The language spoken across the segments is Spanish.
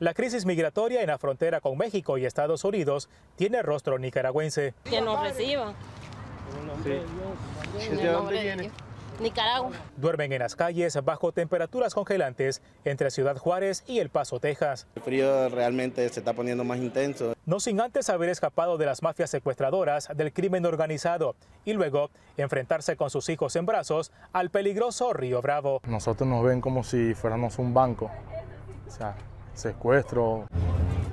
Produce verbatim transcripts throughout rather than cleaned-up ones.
La crisis migratoria en la frontera con México y Estados Unidos tiene rostro nicaragüense. Que nos reciban. Sí. ¿De dónde viene? Nicaragua. Duermen en las calles bajo temperaturas congelantes entre Ciudad Juárez y El Paso, Texas. El frío realmente se está poniendo más intenso. No sin antes haber escapado de las mafias secuestradoras del crimen organizado y luego enfrentarse con sus hijos en brazos al peligroso Río Bravo. Nosotros nos ven como si fuéramos un banco, o sea, secuestro.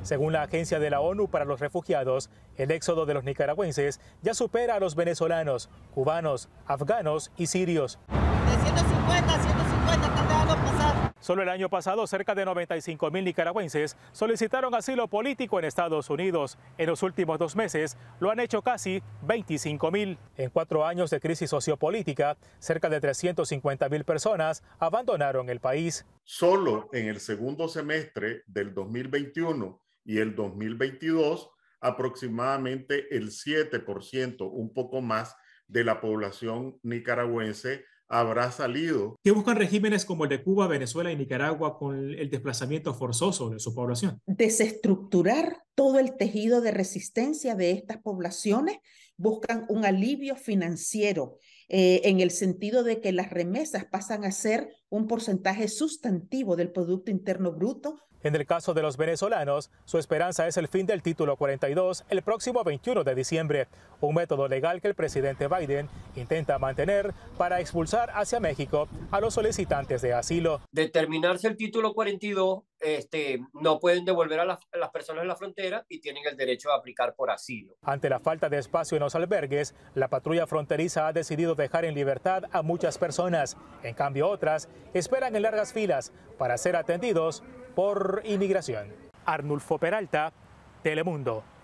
Según la Agencia de la ONU para los Refugiados, el éxodo de los nicaragüenses ya supera a los venezolanos, cubanos, afganos y sirios. De ciento cincuenta a ciento cincuenta están dejando pasar. Solo el año pasado, cerca de noventa y cinco mil nicaragüenses solicitaron asilo político en Estados Unidos. En los últimos dos meses lo han hecho casi veinticinco mil. En cuatro años de crisis sociopolítica, cerca de trescientas cincuenta mil personas abandonaron el país. Solo en el segundo semestre del dos mil veintiuno, y el dos mil veintidós, aproximadamente el siete por ciento, un poco más, de la población nicaragüense habrá salido. ¿Qué buscan regímenes como el de Cuba, Venezuela y Nicaragua con el desplazamiento forzoso de su población? Desestructurar todo el tejido de resistencia de estas poblaciones. Buscan un alivio financiero eh, en el sentido de que las remesas pasan a ser un porcentaje sustantivo del Producto Interno Bruto. En el caso de los venezolanos, su esperanza es el fin del Título cuarenta y dos el próximo veintiuno de diciembre, un método legal que el presidente Biden intenta mantener para expulsar hacia México a los solicitantes de asilo. De terminarse el Título cuarenta y dos, este, no pueden devolver a las, a las personas en la frontera y tienen el derecho a aplicar por asilo. Ante la falta de espacio en los albergues, la patrulla fronteriza ha decidido dejar en libertad a muchas personas. En cambio, otras esperan en largas filas para ser atendidos por inmigración. Arnulfo Peralta, Telemundo.